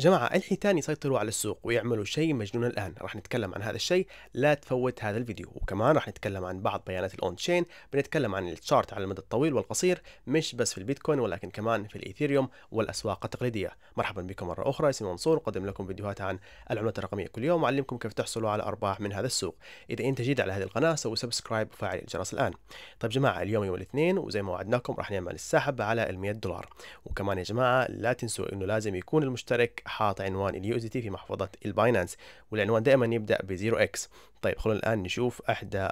جماعة الحيتان يسيطروا على السوق ويعملوا شيء مجنون الآن، راح نتكلم عن هذا الشيء، لا تفوت هذا الفيديو، وكمان راح نتكلم عن بعض بيانات الأون تشين، بنتكلم عن التشارت على المدى الطويل والقصير، مش بس في البيتكوين ولكن كمان في الإيثيريوم والأسواق التقليدية. مرحبا بكم مرة أخرى، اسمي منصور وقدم لكم فيديوهات عن العملات الرقمية كل يوم وأعلمكم كيف تحصلوا على أرباح من هذا السوق. إذا أنت جديد على هذه القناة سوي سبسكرايب وفعل الجرس الآن. طيب جماعة، اليوم يوم الاثنين وزي ما وعدناكم راح نعمل السحب على $100، وكمان يا جماعة لا تنسوا إنه لازم يكون المشترك حاط عنوان الUSDT في محفظة الباينانس، والعنوان دائما يبدأ ب 0x. طيب خلونا الآن نشوف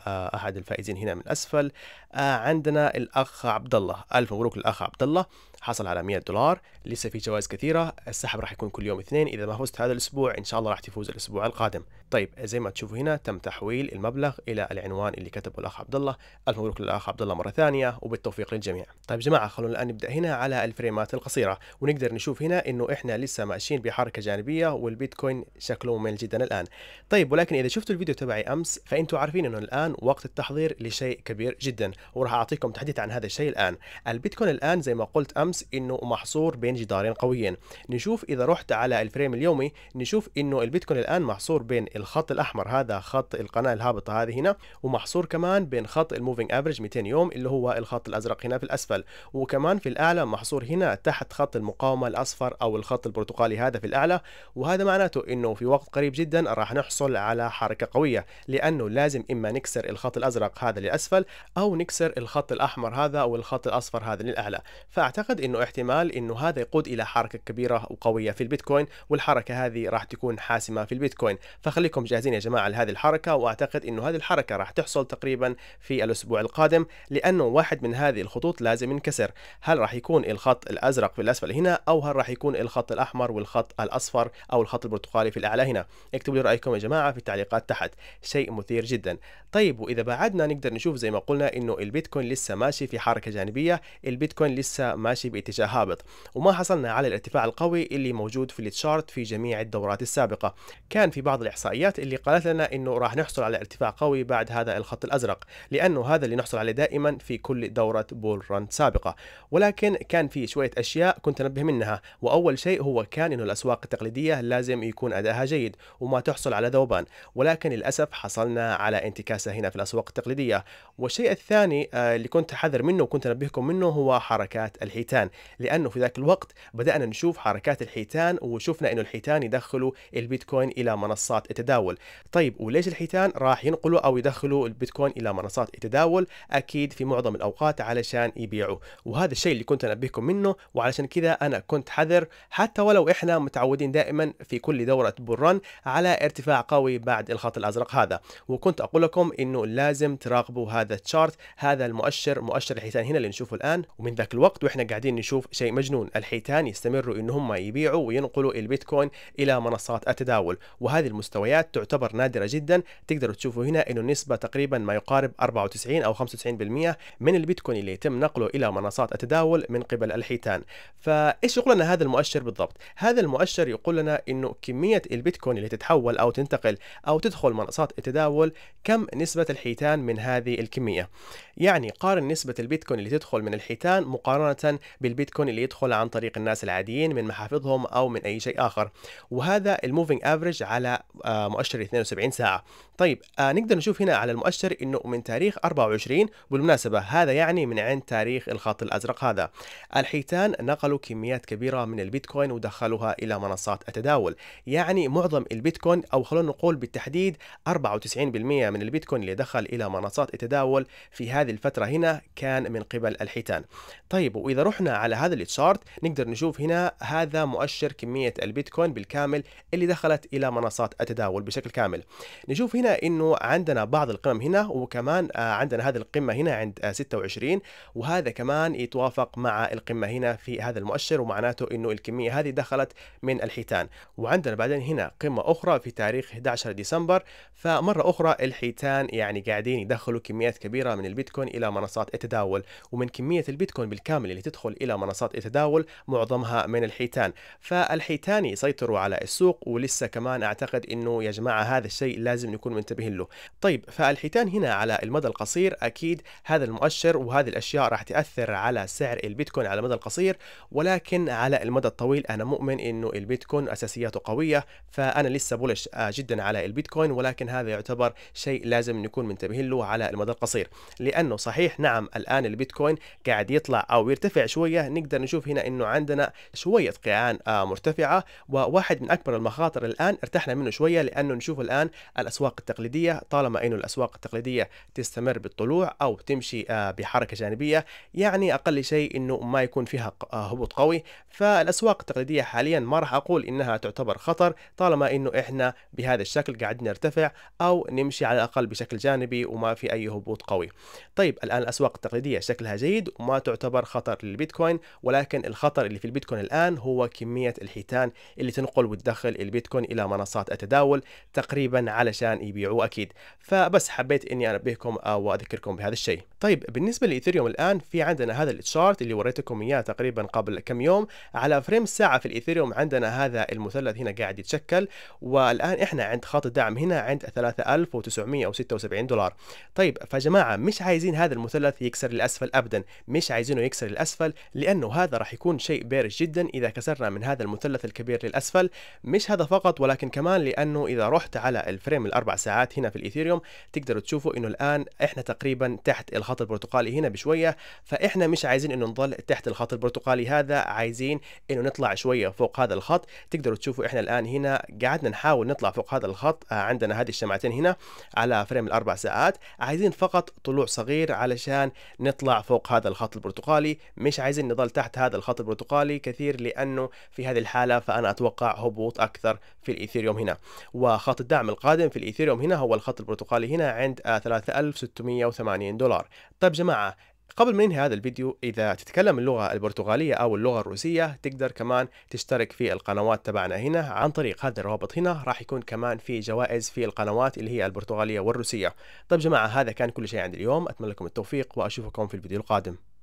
أحد الفائزين هنا من أسفل. عندنا الأخ عبد الله، ألف مبروك الأخ عبد الله، حصل على $100. لسه في جوائز كثيرة، السحب راح يكون كل يوم اثنين، إذا ما فزت هذا الأسبوع إن شاء الله راح تفوز الأسبوع القادم. طيب زي ما تشوفوا هنا تم تحويل المبلغ إلى العنوان اللي كتبه الأخ عبد الله، ألف مبروك للأخ عبد الله مرة ثانية وبالتوفيق للجميع. طيب جماعة خلونا الآن نبدأ هنا على الفريمات القصيرة، ونقدر نشوف هنا إنه إحنا لسه ماشيين بحركة جانبية والبيتكوين شكله ممل جدا الآن. طيب ولكن إذا شفتوا الفيديو تبعي أمس فأنتوا عارفين إنه الآن وقت التحضير لشيء كبير جدا، وراح أعطيكم تحديث عن هذا الشيء الآن. البيتكوين الآن زي ما قلت أمس إنه محصور بين جدارين قويين. نشوف إذا رحت على الفريم اليومي نشوف إنه البيتكوين الآن محصور بين الخط الأحمر، هذا خط القناة الهابطة هذه هنا، ومحصور كمان بين خط الموفينج افريج 200 يوم اللي هو الخط الأزرق هنا في الأسفل، وكمان في الأعلى محصور هنا تحت خط المقاومة الأصفر أو الخط البرتقالي هذا في الأعلى. وهذا معناته إنه في وقت قريب جدا راح نحصل على حركة قوية، لأنه لازم إما نكسر الخط الأزرق هذا للأسفل أو نكسر الخط الأحمر هذا أو الخط الأصفر هذا للأعلى. فأعتقد إنه احتمال إنه هذا يقود إلى حركة كبيرة وقوية في البيتكوين، والحركة هذه راح تكون حاسمة في البيتكوين. فخليكم جاهزين يا جماعة لهذه الحركة، وأعتقد إنه هذه الحركة راح تحصل تقريبا في الأسبوع القادم، لأنه واحد من هذه الخطوط لازم ينكسر. هل راح يكون الخط الأزرق في الأسفل هنا، أو هل راح يكون الخط الأحمر والخط الأصفر أو الخط البرتقالي في الأعلى هنا؟ اكتبوا لي رأيكم يا جماعة في التعليقات تحت، شيء مثير جدا. طيب وإذا بعدنا نقدر نشوف زي ما قلنا إنه البيتكوين لسه ماشي في حركة جانبية، البيتكوين لسه ماشي باتجاه هابط، وما حصلنا على الارتفاع القوي اللي موجود في التشارت في جميع الدورات السابقة. كان في بعض الإحصائيات اللي قالت لنا إنه راح نحصل على ارتفاع قوي بعد هذا الخط الأزرق، لأنه هذا اللي نحصل عليه دائما في كل دورة بول ران سابقة. ولكن كان في شوية أشياء كنت أنبه منها، وأول شيء هو كان إنه الأسواق التقليدية لازم يكون أدائها جيد وما تحصل على ذوبان، ولكن للأسف حصلنا على انتكاسة هنا في الأسواق التقليدية. والشيء الثاني اللي كنت حذر منه وكنت أنبهكم منه هو حركات الحيتان، لأنه في ذاك الوقت بدأنا نشوف حركات الحيتان، وشفنا إنه الحيتان يدخلوا البيتكوين إلى منصات التداول. طيب وليش الحيتان راح ينقلوا أو يدخلوا البيتكوين إلى منصات التداول؟ أكيد في معظم الأوقات علشان يبيعوا، وهذا الشيء اللي كنت أنبهكم منه، وعلشان كذا أنا كنت حذر، حتى ولو إحنا متعودين دائما في كل دورة بول ران على ارتفاع قوي بعد الخط الأزرق هذا. وكنت أقول لكم إنه لازم تراقبوا هذا التشارت، هذا المؤشر، مؤشر الحيتان هنا اللي نشوفه الآن. ومن ذاك الوقت وإحنا قاعدين نشوف شيء مجنون، الحيتان يستمروا إن هم يبيعوا وينقلوا البيتكوين إلى منصات التداول، وهذه المستويات تعتبر نادرة جدا. تقدروا تشوفوا هنا إنه النسبة تقريبا ما يقارب 94 أو 95% من البيتكوين اللي يتم نقله إلى منصات التداول من قبل الحيتان. فإيش يقول لنا هذا المؤشر بالضبط؟ هذا المؤشر يقول لنا إنه كمية البيتكوين اللي تتحول أو تنتقل أو تدخل منصات التداول، كم نسبة الحيتان من هذه الكمية. يعني قارن نسبة البيتكوين اللي تدخل من الحيتان مقارنة بالبيتكوين اللي يدخل عن طريق الناس العاديين من محافظهم أو من أي شيء آخر، وهذا الموفينج افريج على مؤشر 72 ساعة. طيب نقدر نشوف هنا على المؤشر إنه من تاريخ 24، بالمناسبة هذا يعني من عند تاريخ الخط الأزرق هذا، الحيتان نقلوا كميات كبيرة من البيتكوين ودخلوها إلى منصات التداول. يعني معظم البيتكوين، أو خلونا نقول بالتحديد 94% من البيتكوين اللي دخل إلى منصات التداول في هذه الفترة هنا كان من قبل الحيتان. طيب وإذا رحنا على هذا التشارت نقدر نشوف هنا هذا مؤشر كمية البيتكوين بالكامل اللي دخلت إلى منصات التداول بشكل كامل. نشوف هنا إنه عندنا بعض القمم هنا، وكمان عندنا هذه القمة هنا عند 26، وهذا كمان يتوافق مع القمة هنا في هذا المؤشر، ومعناته إنه الكمية هذه دخلت من الحيتان. وعندنا بعدين هنا قمة أخرى في تاريخ 11 ديسمبر، فمرة أخرى الحيتان يعني قاعدين يدخلوا كميات كبيرة من البيتكوين إلى منصات التداول. ومن كمية البيتكوين بالكامل اللي تدخل التحول إلى منصات التداول معظمها من الحيتان، فالحيتان يسيطروا على السوق، ولسه كمان أعتقد أنه يا جماعة هذا الشيء لازم نكون منتبهين له. طيب فالحيتان هنا على المدى القصير أكيد هذا المؤشر وهذه الأشياء راح تأثر على سعر البيتكوين على المدى القصير، ولكن على المدى الطويل أنا مؤمن أنه البيتكوين أساسياته قوية، فأنا لسه بولش جدا على البيتكوين، ولكن هذا يعتبر شيء لازم نكون منتبهين له على المدى القصير، لأنه صحيح نعم الآن البيتكوين قاعد يطلع أو يرتفع شوية، نقدر نشوف هنا أنه عندنا شوية قيعان مرتفعة، وواحد من أكبر المخاطر الآن ارتحنا منه شوية، لأنه نشوف الآن الأسواق التقليدية طالما أنه الأسواق التقليدية تستمر بالطلوع أو تمشي بحركة جانبية، يعني أقل شيء أنه ما يكون فيها هبوط قوي، فالأسواق التقليدية حاليا ما راح أقول إنها تعتبر خطر طالما أنه إحنا بهذا الشكل قاعدين نرتفع أو نمشي على الأقل بشكل جانبي وما في أي هبوط قوي. طيب الآن الأسواق التقليدية شكلها جيد وما تعتبر خطر للبيتكوين، ولكن الخطر اللي في البيتكوين الآن هو كمية الحيتان اللي تنقل وتدخل البيتكوين إلى منصات التداول تقريبا علشان يبيعوا أكيد، فبس حبيت إني أنبهكم وأذكركم بهذا الشيء. طيب بالنسبة للإيثيريوم الآن في عندنا هذا التشارت اللي وريتكم إياه تقريبا قبل كم يوم، على فريم الساعة في الإيثيريوم عندنا هذا المثلث هنا قاعد يتشكل، والآن إحنا عند خط الدعم هنا عند 3976 دولار. طيب فجماعة مش عايزين هذا المثلث يكسر للأسفل أبدا، مش عايزينه يكسر للأسفل، لأنه هذا راح يكون شيء بارش جدا إذا كسرنا من هذا المثلث الكبير للأسفل. مش هذا فقط، ولكن كمان لأنه إذا رحت على الفريم الأربع ساعات هنا في الإيثيريوم تقدروا تشوفوا إنه الآن إحنا تقريبا تحت الخط البرتقالي هنا بشوية، فإحنا مش عايزين إنه نضل تحت الخط البرتقالي هذا، عايزين إنه نطلع شوية فوق هذا الخط. تقدروا تشوفوا إحنا الآن هنا قعدنا نحاول نطلع فوق هذا الخط، عندنا هذه الشمعتين هنا على فريم الأربع ساعات، عايزين فقط طلوع صغير علشان نطلع فوق هذا الخط البرتقالي، مش عايزين نضل تحت هذا الخط البرتقالي كثير، لأنه في هذه الحالة فأنا أتوقع هبوط أكثر في الإيثيريوم هنا. وخط الدعم القادم في الإيثيريوم هنا هو الخط البرتقالي هنا عند 3680 دولار. طيب جماعة قبل ما ننهي هذا الفيديو، إذا تتكلم اللغة البرتغالية أو اللغة الروسية تقدر كمان تشترك في القنوات تبعنا هنا عن طريق هذا الرابط هنا، راح يكون كمان في جوائز في القنوات اللي هي البرتغالية والروسية. طيب جماعة هذا كان كل شيء عند اليوم، أتمنى لكم التوفيق وأشوفكم في الفيديو القادم.